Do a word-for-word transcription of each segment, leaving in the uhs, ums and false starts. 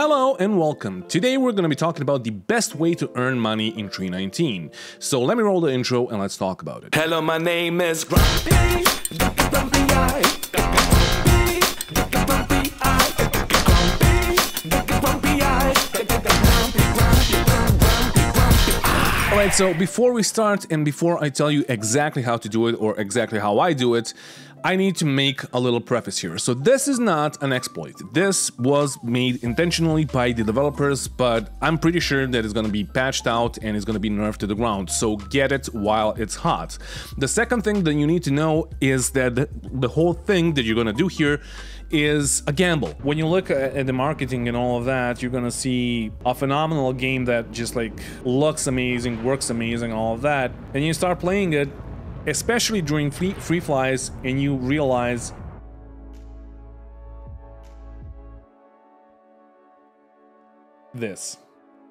Hello and welcome. Today we're going to be talking about the best way to earn money in three nineteen. So let me roll the intro and let's talk about it. Hello, my name is Grumpy. Alright, so before we start and before I tell you exactly how to do it or exactly how I do it, I need to make a little preface here. So this is not an exploit. This was made intentionally by the developers, but I'm pretty sure that it's going to be patched out and it's going to be nerfed to the ground. So get it while it's hot. The second thing that you need to know is that the whole thing that you're going to do here is a gamble. When you look at the marketing and all of that, you're going to see a phenomenal game that just like looks amazing, works amazing, all of that. And you start playing it, especially during free, free flies, and you realize this.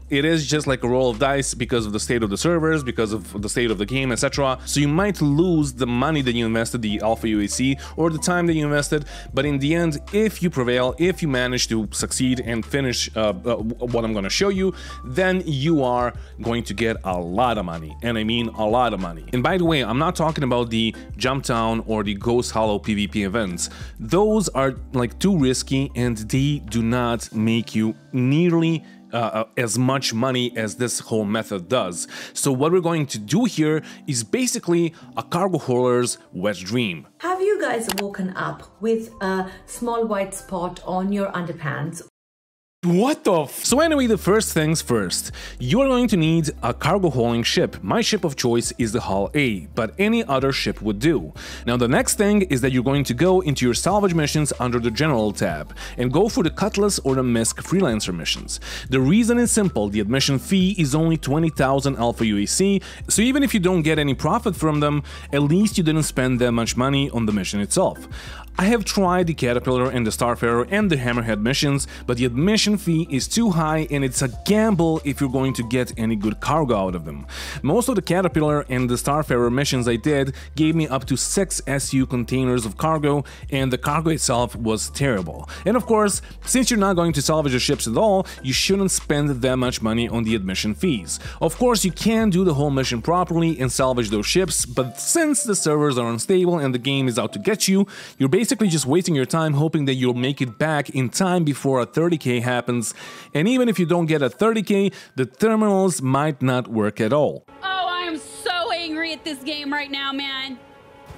It is just like a roll of dice because of the state of the servers, because of the state of the game, et cetera. So you might lose the money that you invested, the alpha U A C, or the time that you invested, but in the end, if you prevail, if you manage to succeed and finish uh, uh, what I'm going to show you, then you are going to get a lot of money, and I mean a lot of money. And by the way, I'm not talking about the Jump Town or the Ghost Hollow PvP events. Those are like too risky, and they do not make you nearly Uh, as much money as this whole method does. So what we're going to do here is basically a cargo hauler's wet dream. Have you guys woken up with a small white spot on your underpants? What the f- So anyway, the first things first. You're going to need a cargo hauling ship. My ship of choice is the Hull A, but any other ship would do. Now the next thing is that you're going to go into your salvage missions under the General tab and go for the Cutlass or the MISC Freelancer missions. The reason is simple, the admission fee is only twenty thousand alpha U A C, so even if you don't get any profit from them, at least you didn't spend that much money on the mission itself. I have tried the Caterpillar and the Starfarer and the Hammerhead missions, but the admission fee is too high and it's a gamble if you're going to get any good cargo out of them. Most of the Caterpillar and the Starfarer missions I did gave me up to six S U containers of cargo, and the cargo itself was terrible. And of course, since you're not going to salvage the ships at all, you shouldn't spend that much money on the admission fees. Of course, you can do the whole mission properly and salvage those ships, but since the servers are unstable and the game is out to get you, you're basically Basically just wasting your time hoping that you'll make it back in time before a thirty K happens, and even if you don't get a thirty K, the terminals might not work at all. Oh, I am so angry at this game right now, man.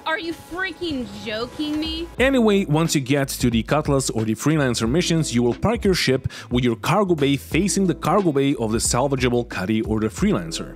Are you freaking joking me? Anyway, once you get to the Cutlass or the Freelancer missions, you will park your ship with your cargo bay facing the cargo bay of the salvageable Cutty or the Freelancer.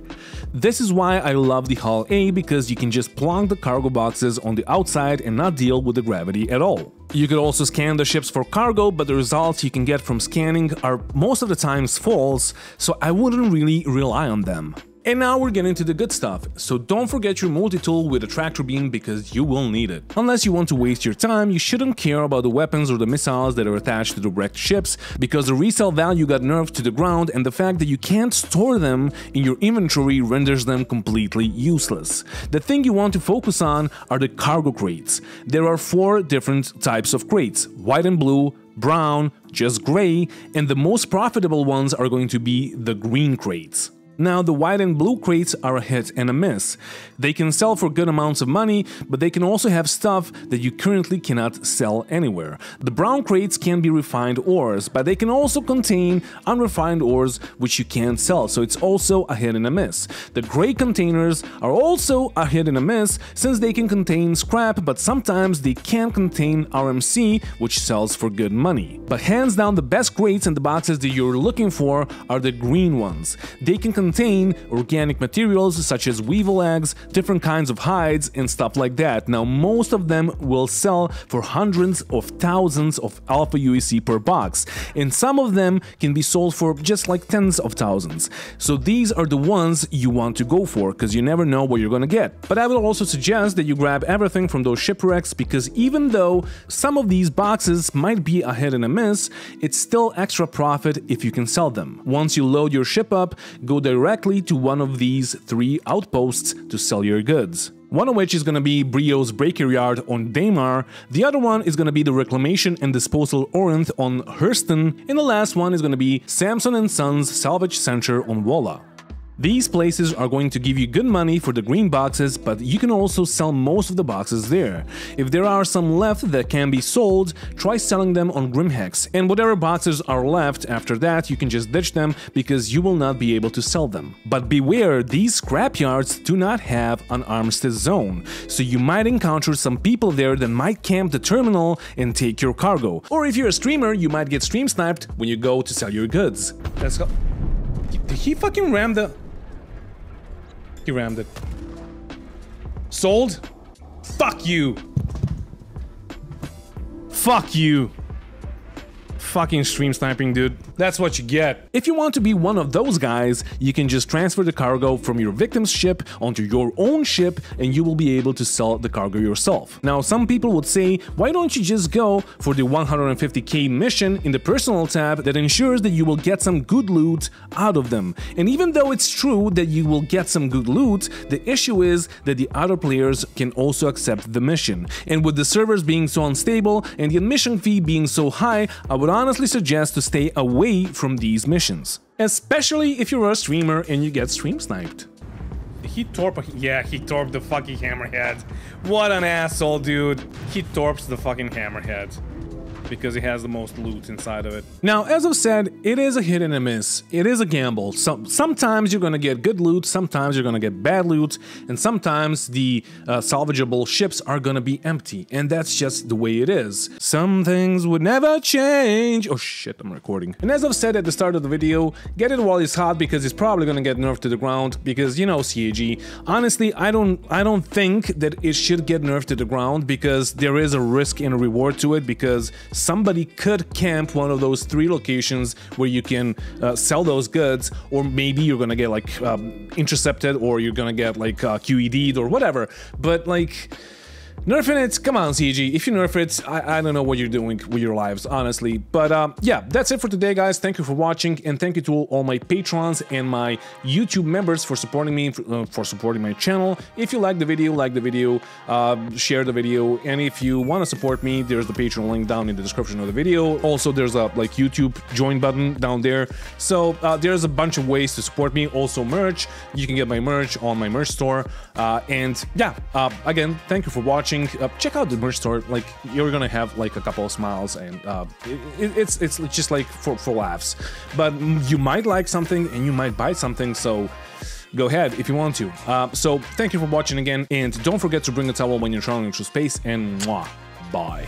This is why I love the Hull A, because you can just plonk the cargo boxes on the outside and not deal with the gravity at all. You could also scan the ships for cargo, but the results you can get from scanning are most of the times false, so I wouldn't really rely on them. And now we're getting to the good stuff, so don't forget your multi-tool with a tractor beam because you will need it. Unless you want to waste your time, you shouldn't care about the weapons or the missiles that are attached to the wrecked ships, because the resale value got nerfed to the ground and the fact that you can't store them in your inventory renders them completely useless. The thing you want to focus on are the cargo crates. There are four different types of crates: white and blue, brown, just gray, and the most profitable ones are going to be the green crates. Now, the white and blue crates are a hit and a miss. They can sell for good amounts of money, but they can also have stuff that you currently cannot sell anywhere. The brown crates can be refined ores, but they can also contain unrefined ores which you can't sell, so it's also a hit and a miss. The gray containers are also a hit and a miss, since they can contain scrap, but sometimes they can contain R M C, which sells for good money. But hands down, the best crates and the boxes that you're looking for are the green ones. They can contain organic materials such as weevil eggs, different kinds of hides and stuff like that. Now most of them will sell for hundreds of thousands of alpha U A C per box, and some of them can be sold for just like tens of thousands. So these are the ones you want to go for, because you never know what you're gonna get. But I will also suggest that you grab everything from those shipwrecks, because even though some of these boxes might be a hit and a miss, it's still extra profit if you can sell them. Once you load your ship up, go directly to one of these three outposts to sell your goods. one of which is going to be Brio's Breaker Yard on Daymar, the other one is going to be the Reclamation and Disposal Orinth on Hurston, and the last one is going to be Samson and Sons Salvage Center on Walla. These places are going to give you good money for the green boxes, but you can also sell most of the boxes there. If there are some left that can be sold, try selling them on Grimhex, and whatever boxes are left after that you can just ditch them because you will not be able to sell them. But beware, these scrapyards do not have an armistice zone, so you might encounter some people there that might camp the terminal and take your cargo. Or if you're a streamer, you might get stream sniped when you go to sell your goods. Let's go. Did he fucking ram the... He rammed it. Sold? Fuck you! Fuck you! Fucking stream sniping, dude. That's what you get. If you want to be one of those guys, you can just transfer the cargo from your victim's ship onto your own ship and you will be able to sell the cargo yourself. Now, some people would say, why don't you just go for the one hundred fifty K mission in the personal tab that ensures that you will get some good loot out of them? And even though it's true that you will get some good loot, the issue is that the other players can also accept the mission. And with the servers being so unstable and the admission fee being so high, I would honestly suggest to stay away from these missions, especially if you're a streamer and you get stream sniped. He torp, yeah, he torped the fucking Hammerhead. What an asshole, dude. He torps the fucking Hammerhead because it has the most loot inside of it. Now, as I've said, it is a hit and a miss. It is a gamble. So, sometimes you're gonna get good loot, sometimes you're gonna get bad loot, and sometimes the uh, salvageable ships are gonna be empty, and that's just the way it is. Some things would never change. Oh shit, I'm recording. And as I've said at the start of the video, get it while it's hot because it's probably gonna get nerfed to the ground because, you know, C A G. Honestly, I don't, I don't think that it should get nerfed to the ground because there is a risk and a reward to it because somebody could camp one of those three locations where you can uh, sell those goods, or maybe you're gonna get like um, intercepted, or you're gonna get like uh, Q E D'd or whatever. But like, nerfing it, come on C G, if you nerf it, I, I don't know what you're doing with your lives, honestly. But um, yeah, that's it for today, guys. Thank you for watching, and thank you to all my patrons and my YouTube members for supporting me, for, uh, for supporting my channel. If you like the video, like the video, uh, share the video, and if you want to support me, there's the Patreon link down in the description of the video. Also, there's a like YouTube join button down there. So uh, there's a bunch of ways to support me. Also merch, you can get my merch on my merch store. Uh, and yeah, uh, again, thank you for watching. Uh, check out the merch store, like you're gonna have like a couple of smiles, and uh, it, it's it's just like for, for laughs, but you might like something and you might buy something, so go ahead if you want to. Uh, so thank you for watching again, and don't forget to bring a towel when you're traveling through space, and mwah, bye.